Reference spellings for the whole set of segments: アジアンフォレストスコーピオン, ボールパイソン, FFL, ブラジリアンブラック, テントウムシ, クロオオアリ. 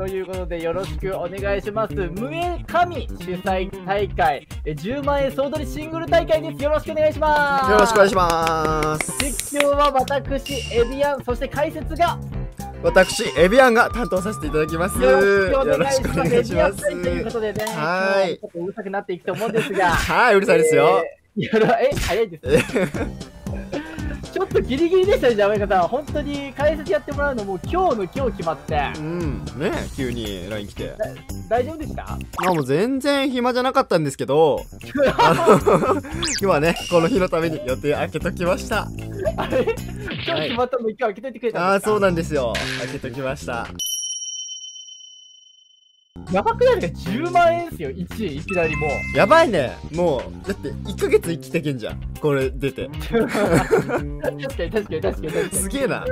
ということでよろしくお願いします。無縁神主催大会10万円総取りシングル大会です。よろしくお願いします。よろしくお願いします。実況は私エビアン、そして解説が私エビアンが担当させていただきます。よろしくお願いします。ということでね、はいちょっとうるさくなっていくと思うんですがはい、うるさいですよ。早いですねちょっとギリギリでしたね。じゃあ親方、本当に解説やってもらうのもう今日の今日決まって、うんね、急に LINE 来て大丈夫でした？あ、もう全然暇じゃなかったんですけど今はねこの日のために予定開けときましたあれ今日決まったの一回開けといてくれたんですか？あ、そうなんですよ、開けときました。やばくないですか？10万円ですよ、1位いきなりもう。やばいね、もう、だって1ヶ月生きてけんじゃん、これ出て。確かに確かに。すげえな。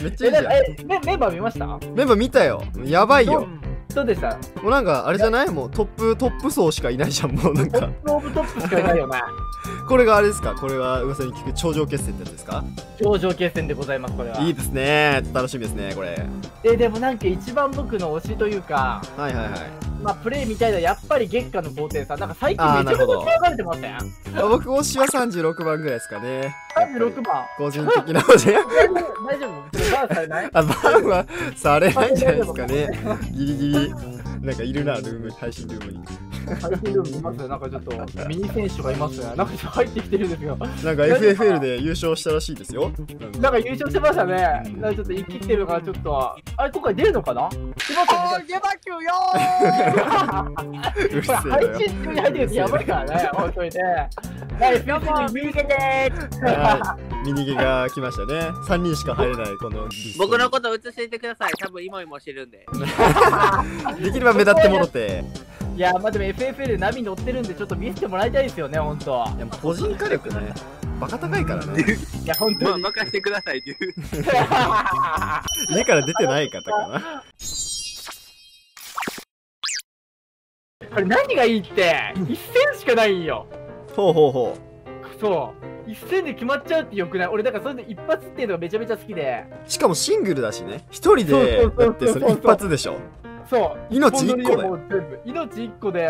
めっちゃいいじゃん。メンバー見ました？メンバー見たよ。やばいよ。どうでした？もうなんか、あれじゃない？もうトップ層しかいないじゃん、もうなんか。トップオブトップしかいないよな。これがあれですか？これは噂に聞く頂上決戦ってやつですか？頂上決戦でございます、これは。いいですね、楽しみですね、これ。でもなんか一番僕の推しというか、はいはいはい。まあプレイみたいな、やっぱり月下の皇帝さん、なんか最近めちゃくちゃ騒がれてません？僕推しは36番ぐらいですかね。36番。個人的な推し。大丈夫？バンされない？あ、バンはされないんじゃないですかね。ギリギリ。なんかいるな、ルーム、配信ルームに。配信ルームいますよ、なんかちょっとミニ選手がいますね、なんかちょっと入ってきてるんですよ。なんか FFL で優勝したらしいですよ。なんか優勝してましたね。なんかちょっと生きてるからちょっと、あれ今回出るのかな？おー、ゲバキューよー。うるせえな。配信中に入ってるやつやばいからね、本当にね。ミニゲでー。ミニゲが来ましたね。3人しか入れないこの。僕のこと映していてください。多分今もしてるんで。できれば目立ってもろて。いや、まあでも FFL 波乗ってるんでちょっと見せてもらいたいですよね、本当。いや、個人火力ね、バカ高いからね。いや、本当に。任せてくださいっていう。家から出てない方かな。これ何がいいって、一戦しかないんよ。ほうほうほう。そう。一戦で決まっちゃうってよくない？俺、だからそれで一発っていうのがめちゃめちゃ好きで。しかもシングルだしね。一人で、だってそれ一発でしょ。そう、命1個だよ。命1個で、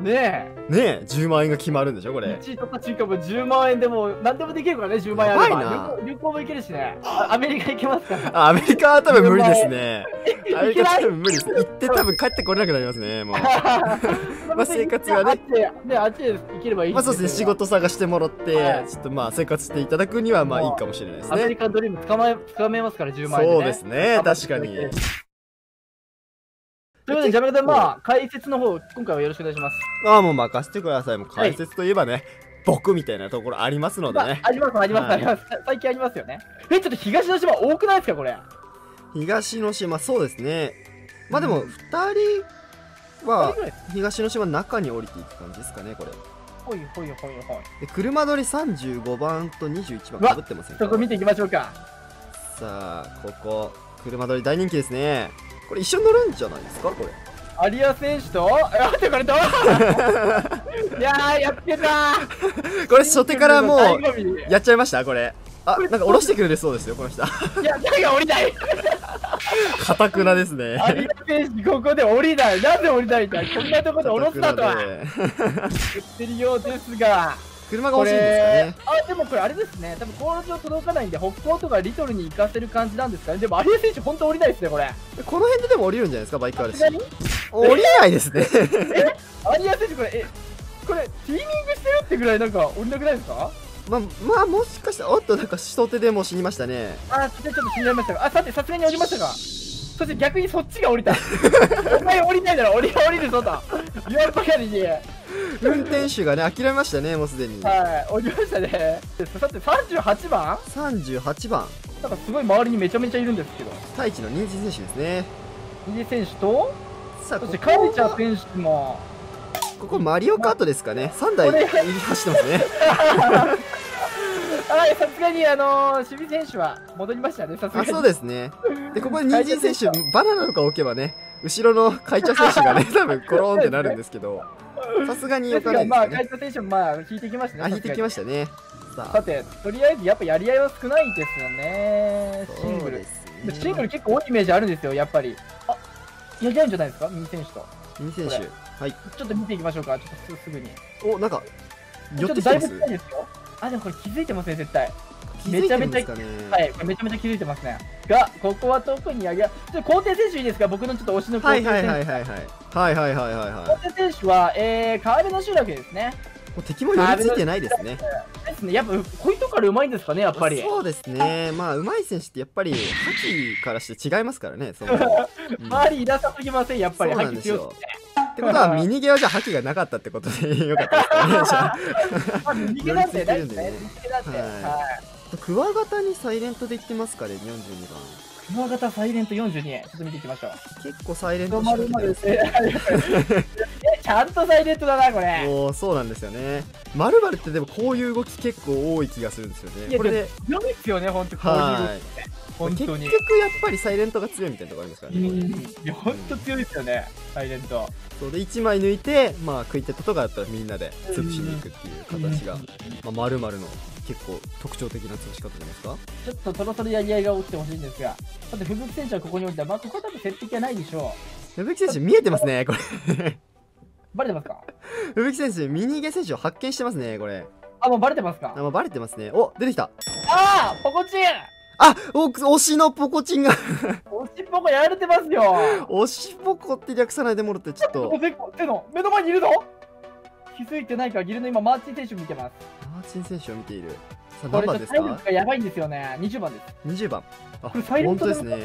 ねえ、10万円が決まるんでしょ、これ。1位とか中華も10万円でも何でもできるからね、10万円あれば。旅行も行けるしね。アメリカ行けますから。アメリカは多分無理ですね。アメリカは多分無理です。行って多分帰ってこれなくなりますね、もう。まあ生活がね。あっちで行ければいい。まあそうですね、仕事探してもらって、ちょっとまあ生活していただくにはまあいいかもしれないですね。アメリカンドリームつかめますから、10万円で。そうですね、確かに。ということで、じゃあ、まあ、解説の方、今回はよろしくお願いします。ああ、もう任せてください。もう解説といえばね、はい、僕みたいなところありますのでね。あります。最近ありますよね。ちょっと東の島多くないですか、これ。東の島、そうですね。まあでも、2人は、東の島の中に降りていく感じですかね、これ。ほい。で、車取り35番と21番かぶってませんか？ちょっと見ていきましょうか。さあ、ここ、車取り大人気ですね。これ一緒に乗るんじゃないですか、これ。有谷選手と待って、これどういやー、やってた。これ初手からもうやっちゃいました、これ。あ、なんか下ろしてくれるそうですよ、この人。いや、誰が降りない。かたくなですね、有谷選手。ここで降りない、なんで降りないんだ、こんなとこで下ろすなとは言ってるようですが、車が欲しいんですかね。あ、でもこれあれですね、多分ゴール上届かないんで、北高とかリトルに行かせる感じなんですかね。でも有谷選手本当降りないですね、これ。この辺ででも降りるんじゃないですか、バイクあるし。降りないですね。有谷選手、これティーミングしてるってぐらいなんか降りなくないですか？まあもしかしたら、おっと、なんか人手でも死にましたね。あ、ちょっと死んじゃいましたが、あ、さて、さすがに降りましたが、そして逆にそっちが降りた。お前降りないだろ、俺が降りるぞと言わんばかりに。運転手がね、諦めましたね、もうすでに。はい、降りましたね。さて、38番 ?38 番。なんかすごい周りにめちゃめちゃいるんですけど。太一のニンジ選手ですね。ニンジ選手と、さあ、そしてカリチャ選手も。こマリオカートですかね。3台走ってますね。はい、さすがに、守備選手は戻りましたね、さすがに。そうですね。で、ここでニンジ選手、バナナとか置けばね、後ろのカイチャ選手がね、多分コローンってなるんですけど。さすがによかないですね。まあ、会長選手もまあ引いてきましたね。あ、引いてきましたね。さて、とりあえずやっぱやり合いは少ないですよね。シングル。シングル結構多いイメージあるんですよ、やっぱり。あ、やり合うんじゃないですか、右選手と。右選手、はい。ちょっと見ていきましょうか、ちょっとすぐに。お、なんか、寄ってきてます。ちょっとだいぶ近いですよ。あ、でもこれ気づいてますね、絶対。めちゃめちゃ、はい、めちゃめちゃ気づいてますね。が、ここは特に、いや、ちょっと肯定選手いいですか、僕のちょっと推しの肯定選手。肯定選手は、川辺の集落ですね。もう敵も寄りついてないですね。ですね、やっぱこういうとこからうまいんですかね、やっぱり。そうですね、まあうまい選手ってやっぱり覇気からして違いますからね。周りいなさすぎません、やっぱり覇気強くて。ってことはミニゲーはじゃ覇気がなかったってことでよかったですね。ミニゲーなんてないですね。クワガタにサイレントでいってますかね、42番。クワガタサイレント42、ちょっと見ていきましょう。結構サイレントしてますね。ちゃんとサイレントだな、これ。おお、そうなんですよね。まるまるってでもこういう動き結構多い気がするんですよね。これで強いですよね、本当こういう動きって。本当に。結局やっぱりサイレントが強いみたいなとこありますからね。いや、本当強いですよね、サイレント。そうで1枚抜いて、まあ食い手とかだったらみんなで潰しに行くっていう形が、まるまるの結構特徴的な潰し方じゃないですか。ちょっとそろそろやり合いが起きてほしいんですが、だって吹雪選手はここに置いた、まあここは多分接敵はないでしょう。吹雪選手見えてますね、これ。バレてますか、ふぶき選手、ミニゲー選手を発見してますね、これ。あ、もうバレてますか。あ、もうバレてますね。お、出てきた。あー、ポコチン。あ、推しのポコチンが。推しポコやられてますよ。推しポコって略さないでもろって、ちょっと。目の前にいるの。気づいてないか、ギルの今マーチン選手見てます。マーチン選手を見ている。さあ、何番ですか。これタイムがやばいんですよね。20番です。20番。あ、これサイレントですね。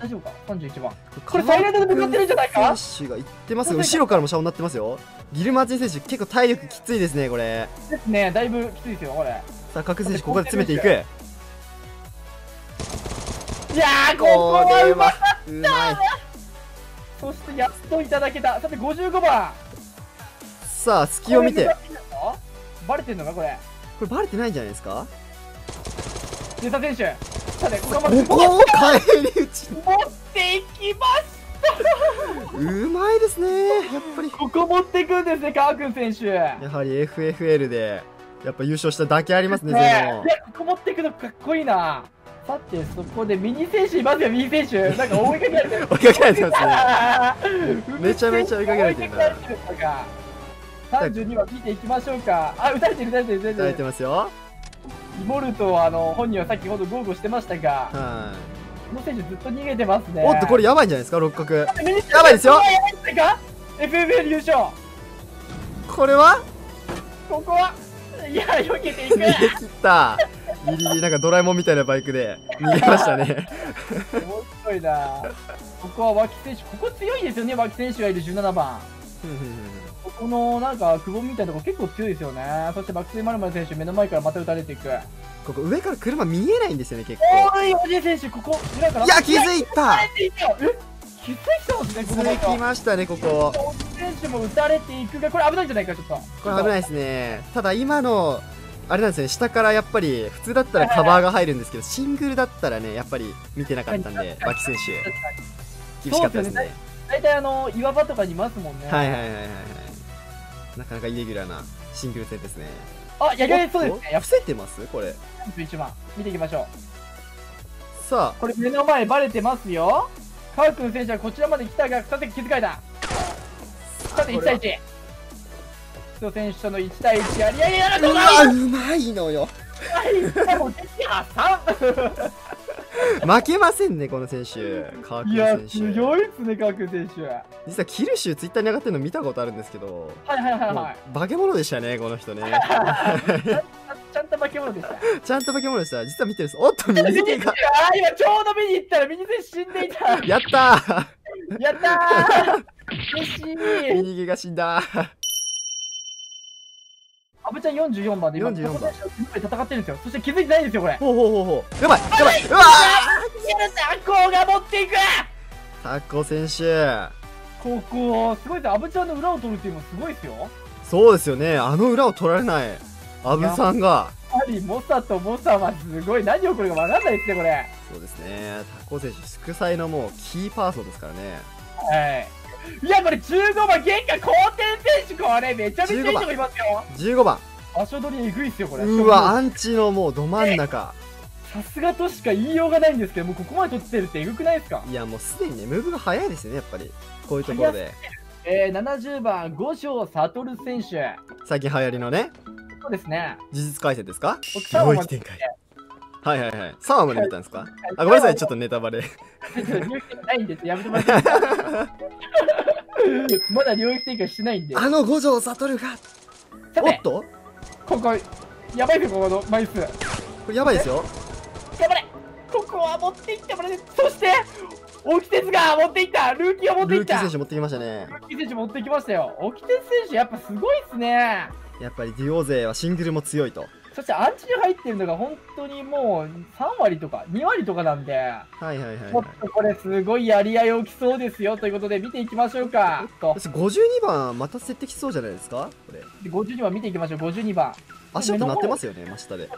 大丈夫か、31番。これサイレントで向かってるんじゃないか。選手が行ってますよ。後ろからもシャオになってますよ。ギルマーチン選手、結構体力きついですね、これ。ですね、だいぶきついですよ、これ。さあ、各選手ここで詰めていく。いやー、ここはうまかった。そしてやっといただけた。さて、55番。さあ、隙を見て。バレてんのか、これ。これバレてないんじゃないですか。データ選手。ここを返り討ち持っていきました。うまいですね、やっぱりここ持っていくんですね、川君選手。やはり FFL でやっぱ優勝しただけありますね。ここ持っていくのかっこいいな。さて、そこでミニ選手いますよ。ミニ選手なんか追いかけられてる。追いかけられてますね。めちゃめちゃ追いかけられてるな。32は見ていきましょうか。あ、打たれてる、打たれてますよ。イボルトは本人は先ほど豪語してましたが、この選手ずっと逃げてますね。おっと、これやばいんじゃないですか、六角。やばいですよ。FFL 優勝。これはここはいや、避けていく。逃げ切った。ギリギリなんかドラえもんみたいなバイクで逃げましたね。面白いな。ここは脇選手、ここ強いですよね、脇選手がいる17番。ここのなんか久保みたいなところ結構強いですよね。そしてバックスイマルマル選手目の前からまた打たれていく。ここ上から車見えないんですよね、結構。おい、おじい選手、ここ裏から。いや、気づいた。え、気づいたんですね、ここ。気づきましたね、ここ。選手も打たれていくが、これ危ないんじゃないか、ちょっと。これ危ないですね。ただ今のあれなんですね、下からやっぱり普通だったらカバーが入るんですけど、シングルだったらね、やっぱり見てなかったんで、脇選手厳しかったですね。大体岩場とかにいますもんね。はいはいはいはい。なかなかイレギュラーなシングル戦ですね。あ、やり合いそうですね。伏せてますこれ。31番見ていきましょう。さあ、これ目の前バレてますよ。川君選手はこちらまで来たが、さて気遣いだ。さて1対1、須藤選手との1対1。やり合いやらどうだ。うまいのよ。負けませんね、この選手。川君選手強いですね、川君選手。実はキルシュツイッターに上がってるの見たことあるんですけど、化け物でしたね、この人ね。ちゃんと化け物でした。ちゃんと化け物でした。実は見てるんです。おっと、右手が。あ、今ちょうど見に行ったら右手死んでいた。やったー。やったー。嬉しい。右手が死んだ。阿部ちゃん44番で今戦ってるんですよ。そして気づいてないんですよ、これ。ほうほうほうほう。やばいやばい。うわあ、タコが持っていく。タコ選手、ここすごいです。阿部ちゃんの裏を取るっていうのもすごいですよ。そうですよね、あの裏を取られない阿部さんが、やはりモサとモサはすごい。何をこれが分かんないですね、これ。そうですね、タコ選手祝祭のもうキーパーソンですからね。はい、いや、これ15番、玄関好転選手、これめちゃめちゃいいとこいますよ。15番場所取りえぐいっすよ、これ。うわ、アンチのもうど真ん中。さすがとしか言いようがないんですけど、もうここまで取ってるってえぐくないですか。いやもうすでにね、ムーブが早いですよね、やっぱりこういうところで。70番五条悟選手、最近流行りのね。そうですね、事実改正ですか。領域展開、はいはいはい、3話まで見たんですか。あ、ごめんなさい、ちょっとネタバレないんです、やめてもらってまだ領域展開してないんで、あの五条悟が、おっとここやばいですよ、この枚数これやばいですよ。頑張れ、ここは持っていってもらえ、そして沖鉄が持っていった、ルーキーを持っていった、ルーキー選手持ってきましたね。ルーキー選手持ってきましたよ。沖鉄選手やっぱすごいっすね。やっぱりデュオ勢はシングルも強いと、そしてアンチに入ってるのが本当にもう3割とか2割とかなんで、はいはいはい、もっとこれすごいやり合い起きそうですよということで見ていきましょうか。52番また接敵しそうじゃないですか。これ52番見ていきましょう。52番足音鳴ってますよね、真下で。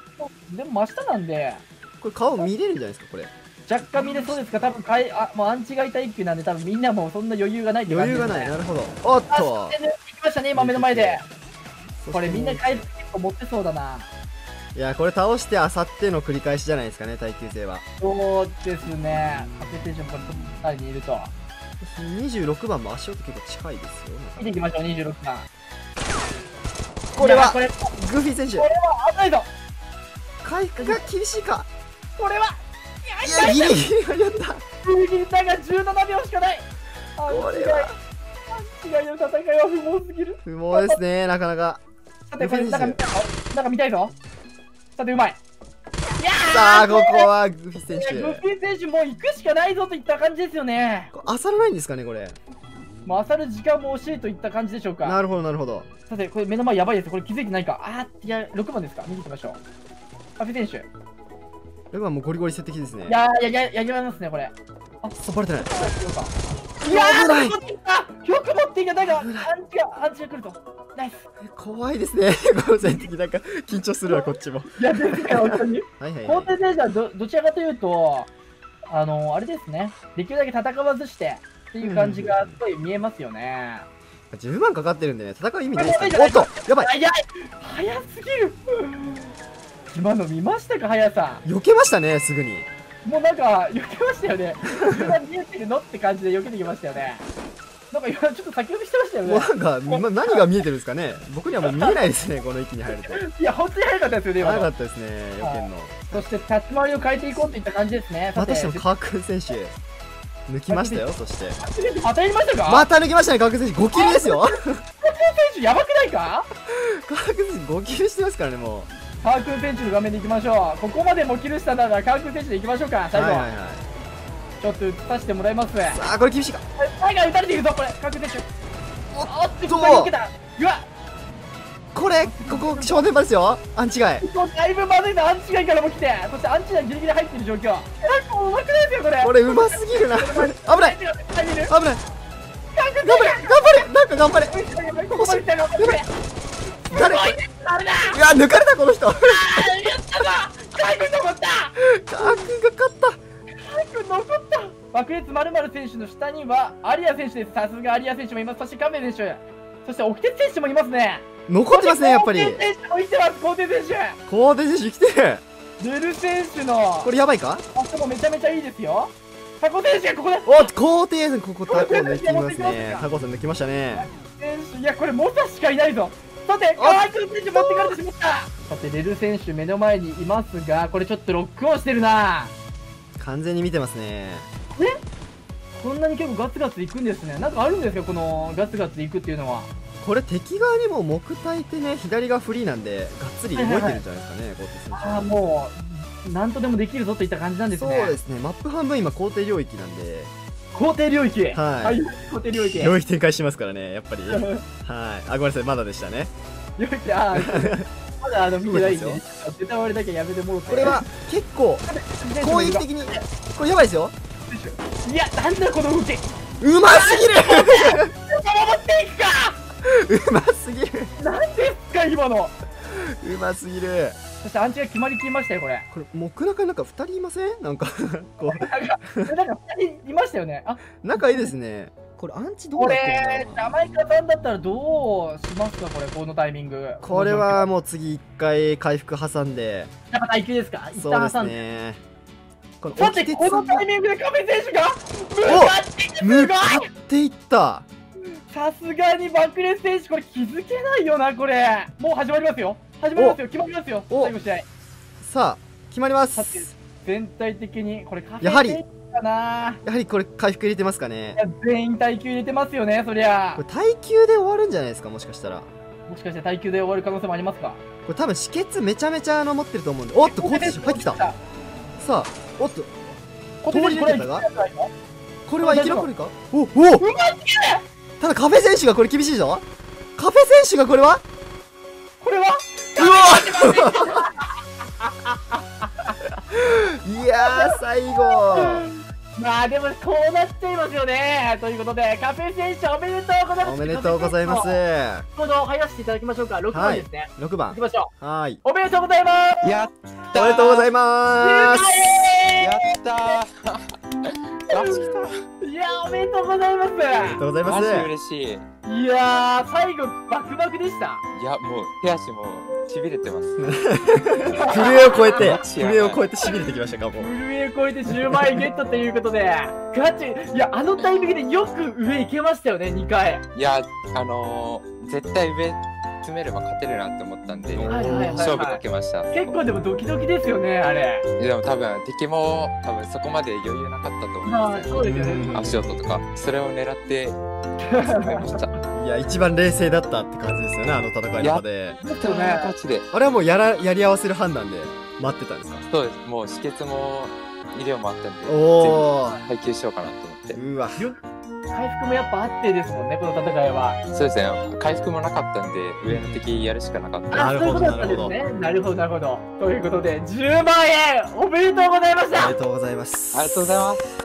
でも真下なんでこれ顔見れるんじゃないですか。これ若干見れそうですか。多分かい、あ、もうアンチがいた一球なんで、多分みんなもうそんな余裕がないって感じですね。余裕がない、なるほど。おっと行きましたね、今目の前で。これみんな回復結構持ってそうだな。いやこれ倒してあさっての繰り返しじゃないですかね、耐久性は。そうですね、カペテーションからトップ2人にいると。26番も足音結構近いですよ。見ていきましょう、26番。これはグーフィー選手、これは危ないぞ、回復が厳しいか。これはギリギリやった、ギリだが17秒しかない。あ、違いの戦いは不毛すぎる。不毛ですね、なかなか。さてこれなんか見たいぞ。さてうまい、さあここはグフィ選手、グフィ選手もう行くしかないぞといった感じですよね。あさらないんですかね、これもうあさる時間も惜しいといった感じでしょうか。なるほどなるほど。さてこれ目の前やばいです、これ気づいてないか。あー、いや6番ですか、見ていきましょう。カフィ選手今もうゴリゴリ接敵ですね。いやー、やりますね、これ。あ、バレてない。いやー、よく持っていけたが、アンチが来ると。ナイス。怖いですね、この接敵。なんか、緊張するわ、こっちも。いや、全然、本当に。皇帝選手はどちらかというと、あれですね、できるだけ戦わずしてっていう感じが、すごい見えますよね。10万かかってるんでね、戦う意味ないですね。おっと、やばい。早すぎる。今の見ましたか、速さ避けましたね、すぐに。もうなんか避けましたよね、自分見えてるのって感じで避けてきましたよね。なんか今ちょっと先ほどしてましたよね。もうなんか何が見えてるんですかね。僕にはもう見えないですね、この域に入ると。いや本当に速かったですよね、今の。速かったですね、避けんの。そして立ち回りを変えていこうといった感じですね。またしても川久選手抜きましたよ。そしてまたやりましたか。また抜きましたね、川久選手5球ですよ。川久選手やばくないか。川久選手5球してますからね、もう。川久選手の画面でいきましょう。ここまでもキルしたなら川久選手でいきましょうか、最後。ちょっと打たせてもらいます。さあこれ厳しいか、最後打たれているぞ、これ川久選手。おっと、ここに受けた。うわ、これここ正念場ですよ、アンチガイ。だいぶまずいな、アンチガイからも来て、そしてアンチガイギリギリ入っている状況。なんかうまくないですよ、これ。これうますぎるな。危ない危ない危ない。頑張れ頑張れ、なんか頑張れ。ここまで来た、頑張れ。誰か、いや抜かれた、この人。ああやったぞ、カー君残った、カー君が勝った、カー君残った。爆裂○○選手の下にはアリア選手です。さすがアリア選手もいます。そしてカメ選手、そして沖鉄選手もいますね。残ってますね、やっぱり。皇帝選手もいてます、皇帝選手、皇帝選手生きてる。ネル選手のこれやばいか、あそこめちゃめちゃいいですよ。タコ選手がここで、おっと皇帝選手、ここタコ抜きますね。タコさん抜きましたね。いやこれモサしかいないぞ。さて、川久選手持ってかれてしまった。さて、レル選手目の前にいますが、これちょっとロックオンしてるな。完全に見てますね。え、こんなに結構ガツガツいくんですね。なんかあるんですか、このガツガツいくっていうのは。これ敵側にも木焚いてね、左がフリーなんで、がっつり動いてるんじゃないですかね、ああ、もう、なんとでもできるぞといった感じなんですね。そうですね、マップ半分今、皇帝領域なんで。皇帝領域、はい、皇帝領域、領域展開しますからね、やっぱり。はい、あ、ごめんなさい、まだでしたね。領域、あ、まだ見てないんで、ネタバレだけやめてもらって。これは結構攻撃的に、これやばいですよ。いや、なんだこの動き。うますぎる。守っていくか。うますぎる。なんですか、今の。うますぎる。そしてアンチが決まりきりましたよ、これ。これ木中なんか2人いません？なんかこうなんか2人いましたよね。あ、仲いいですね。これアンチどうなってるの？これジャマイカさんだったらどうしますかこれ、このタイミング。これはもう次一回回復挟んで。やっぱ耐久ですか。一旦挟んで。このだってこのタイミングで亀選手が向かっていった。さすがにバックレス選手これ気づけないよなこれ。もう始まりますよ。始まりますよ。決まりますよ。最後試合。さあ決まります。全体的にこれやはり。やはりこれ回復入れてますかね。いや全員耐久入れてますよね。そりゃこれ耐久で終わるんじゃないですか。もしかしたら、もしかして耐久で終わる可能性もありますか。これ多分止血めちゃめちゃ持ってると思うんで。おっとコーテージ入ってきた。さあおっとコーテージ入れたがこれは生き残るか。おおただカフェ選手がこれ厳しいぞ。カフェ選手がこれはうわいやー最後まあでもこうなっちゃいますよね。ということでカフェ選手おめでとうございます。おめでとうございます。この入らせていただきましょうか。6番ですね。6番いきましょう。はいおめでとうございます。やったおめでとうございます。やったーいやおめでとうございます。おめでとうございます。嬉しい。いやー最後バクバクでした。いやもう手足もしびれてます震えを超えてしびれてきましたか。もう震えを超えて10万円ゲットということでガチ。いやあのタイミングでよく上行けましたよね2回。いや絶対上詰めれば勝てるなって思ったんで勝負かけました。結構でもドキドキですよねあれ。いやでも多分敵も多分そこまで余裕なかったと思うんですよ。そうですよね。足音とかそれを狙って詰めましたいや一番冷静だったって感じですよねあの戦いの場で。あれはもうやり合わせる判断で待ってたんですか。そうです。もう止血も医療もあったんで全部配球しようかなと思って。うわ回復もやっぱあってですもんねこの戦いは。そうですね回復もなかったんで上の敵やるしかなかった。そういうことだったんですね。なるほどなるほど。ということで10万円おめでとうございました。ありがとうございます。ありがとうございます。